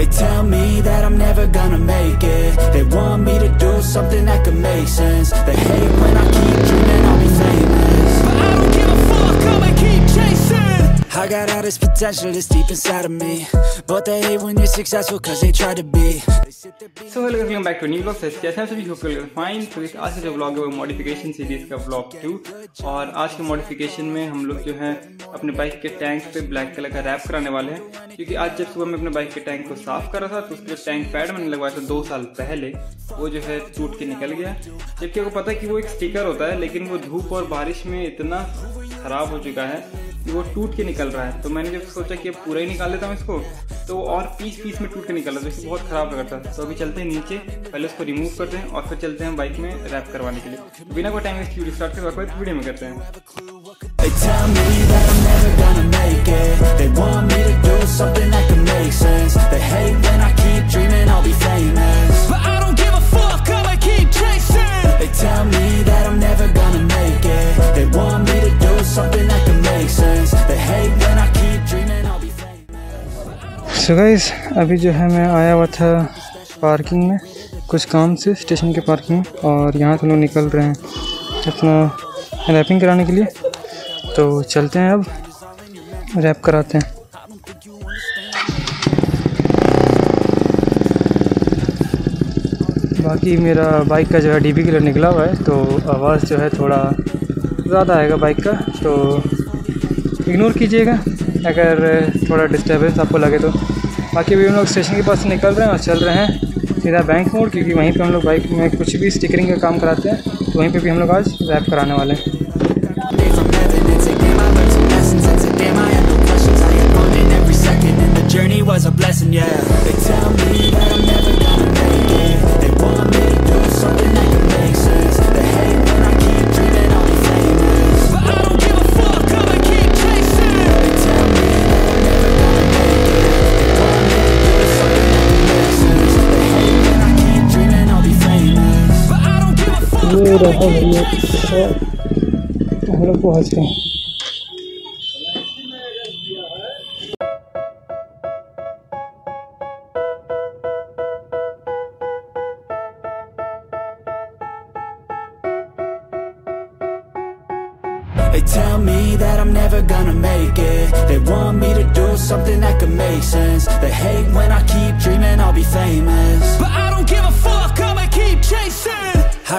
They tell me that I'm never gonna make it. They want me to do something that could make sense. They hate when I keep dreaming I'll be famous, but I don't give a fuck, I'ma keep chasing. I got all this potential that's deep inside of me, but they hate when you're successful cause they try to be. So hello, welcome back to a new vlog. कैसे हैं सभी, hope you are fine. तो इस आज का जो vlog है वो मॉडिफिकेशन सीरीज का व्लॉग 2, और आज के मॉडिफिकेशन में हम लोग जो है अपने बाइक के टैंक पे ब्लैक कलर का रैप कराने वाले हैं, क्योंकि आज जब सुबह मैं अपने बाइक के टैंक को साफ कर रहा था तो उसके टैंक पैड मैंने लगवाया था 2 साल पहले, वो जो है टूट के निकल गया। जबकि आपको पता है कि वो एक स्टिकर होता है, लेकिन वो धूप और बारिश में इतना खराब हो चुका है कि वो टूट के निकल रहा है। तो मैंने जब सोचा कि अब पूरा ही निकाल लेता हूँ इसको, तो और पीस में टूट के निकल रहा है, तो इसको बहुत ख़राब लग रहा था। तो अभी चलते हैं नीचे, पहले उसको रिमूव करते हैं और फिर चलते हैं बाइक में रैप करवाने के लिए। बिना कोई टाइम इसकी स्टार्ट करके वीडियो में करते हैं। So guys, अभी जो है मैं आया हुआ था पार्किंग में कुछ काम से, स्टेशन के पार्किंग में, और यहाँ से लोग निकल रहे हैं अपना रैपिंग कराने के लिए। तो चलते हैं, अब रैप कराते हैं। बाकी मेरा बाइक का जो है डीबी कलर निकला हुआ है, तो आवाज़ जो है थोड़ा ज़्यादा आएगा बाइक का, तो इग्नोर कीजिएगा अगर थोड़ा डिस्टर्बेंस आपको लगे तो। बाकी अभी हम लोग स्टेशन के पास से निकल रहे हैं और चल रहे हैं सीधा बैंक मोड़, क्योंकि वहीं पे हम लोग बाइक में कुछ भी स्टिकरिंग का काम कराते हैं, तो वहीं पे भी हम लोग आज रैप कराने वाले हैं। हम लोग पहुँच गए हैं। They tell me that I'm never gonna make it. They want me to do something that could make sense. They hate when I keep dreaming I'll be famous, but I don't give a fuck, I'ma keep chasing. I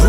Who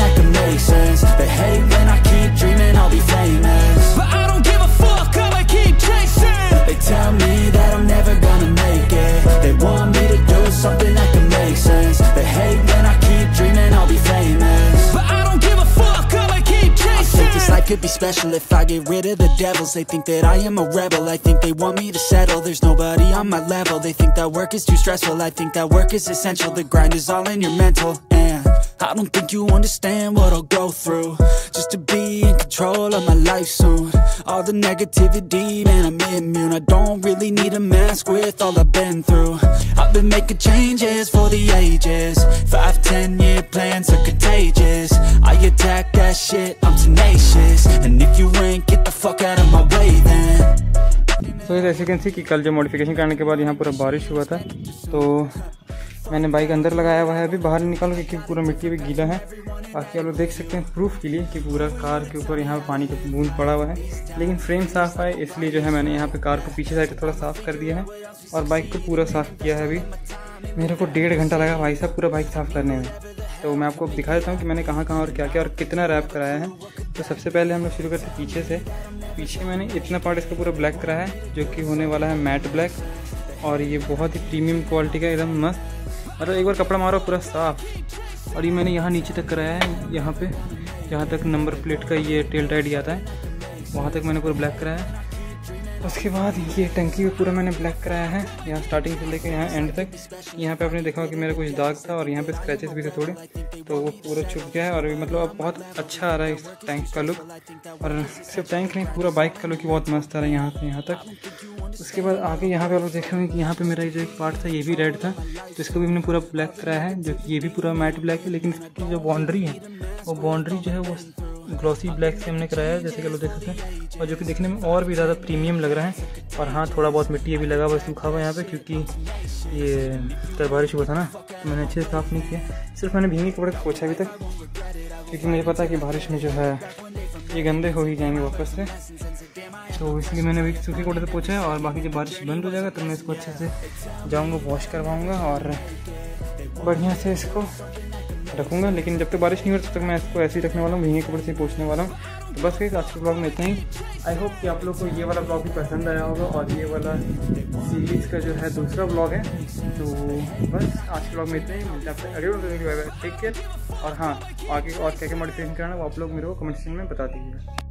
that can make sense. They hate when I keep dreaming I'll be famous, but I don't give a fuck, I'ma keep chasing. They tell me that I'm never gonna make it. They want me to do something that can make sense. They hate when I keep dreaming I'll be famous, but I don't give a fuck, I'ma keep chasing. I think this life could be special if I get rid of the devils. They think that I am a rebel, I think they want me to settle. There's nobody on my level, they think that work is too stressful. I think that work is essential, the grind is all in your mental. And I don't think you understand what I'll go through just to be in control of my life soon. All the negativity, man, I'm immune. I don't really need a mask with all I've been through. I've been making changes for the ages. 5-10 year plans are contagious. I attack that shit, I'm tenacious. And if you ain't, get the fuck out of my way then. तो ऐसे can see कि कल जो modification करने के बाद यहाँ पूरा बारिश हुआ था, तो मैंने बाइक अंदर लगाया हुआ है, अभी बाहर निकालो क्योंकि पूरा मिट्टी भी गीला है। बाकी आप लोग देख सकते हैं प्रूफ के लिए कि पूरा कार के ऊपर यहाँ पानी का बूंद पड़ा हुआ है, लेकिन फ्रेम साफ है इसलिए जो है मैंने यहाँ पे कार को पीछे साइड थोड़ा साफ़ कर दिया है और बाइक को पूरा साफ़ किया है। अभी मेरे को 1.5 घंटा लगा भाई साहब पूरा बाइक साफ़ करने में। तो मैं आपको दिखा देता हूँ कि मैंने कहाँ कहाँ और क्या क्या और कितना रैप कराया है। तो सबसे पहले हम लोग शुरू करते हैं पीछे से। पीछे मैंने इतना पार्ट इसका पूरा ब्लैक कराया है जो कि होने वाला है मैट ब्लैक, और ये बहुत ही प्रीमियम क्वालिटी का एकदम मस्त, मतलब एक बार कपड़ा मारो पूरा साफ। और ये मैंने यहाँ नीचे तक कराया है, यहाँ पे जहाँ तक नंबर प्लेट का ये टेल टाइट जाता है वहाँ तक मैंने पूरा ब्लैक कराया है। उसके बाद ये टंकी भी पूरा मैंने ब्लैक कराया है, यहाँ स्टार्टिंग से लेकर यहाँ एंड तक। यहाँ पे आपने देखा कि मेरा कुछ दाग था और यहाँ पे स्क्रैचेस भी थे थोड़े, तो वो पूरा छुप गया है। और मतलब अब बहुत अच्छा आ रहा है इस टैंक का लुक, और सिर्फ टैंक नहीं पूरा बाइक का लुक बहुत मस्त आ रहा है यहाँ से यहाँ तक। उसके बाद आगे यहाँ पर आप लोग देख रहे हैं कि यहाँ पर मेरा जो एक पार्ट था ये भी रेड था, तो इसको भी हमने पूरा ब्लैक कराया है, जो कि ये भी पूरा मैट ब्लैक है। लेकिन इसकी जो बाउंड्री है वो बाउंड्री जो है वो ग्लॉसी ब्लैक से हमने कराया है, जैसे कि लोग देख सकते हैं, और जो कि देखने में और भी ज़्यादा प्रीमियम लग रहा है। और हाँ, थोड़ा बहुत मिट्टी भी लगा हुआ सूखा हुआ यहाँ पे, क्योंकि ये तब बारिश हुआ था ना, मैंने अच्छे से साफ नहीं किया, सिर्फ मैंने भींगे कपड़े पोछा अभी तक, क्योंकि मुझे पता है कि बारिश में जो है ये गंदे हो ही जाएंगे वापस से, तो इसलिए मैंने अभी सूखे कपड़े से पोछा है। और बाकी जब बारिश बंद हो जाएगा तो मैं इसको अच्छे से जाऊँगा वॉश करवाऊँगा और बढ़िया से इसको रखूँगा। लेकिन जब तक बारिश नहीं हो तब तक मैं इसको ऐसे ही रखने वाला हूँ, भींगे कपड़े से पोंछने वाला हूँ। तो बस गाइस, आज के ब्लॉग में इतना ही। आई होप कि आप लोग को ये वाला ब्लॉग भी पसंद आया होगा, और ये वाला सीरीज़ का जो है दूसरा ब्लॉग है। तो बस आज के ब्लॉग में इतना ही, मिलते हैं अगले, टेक केयर। और हाँ, आगे और क्या क्या मॉडिफिकेशन कराना वो आप लोग मेरे को कमेंट सेक्शन में बता दीजिएगा।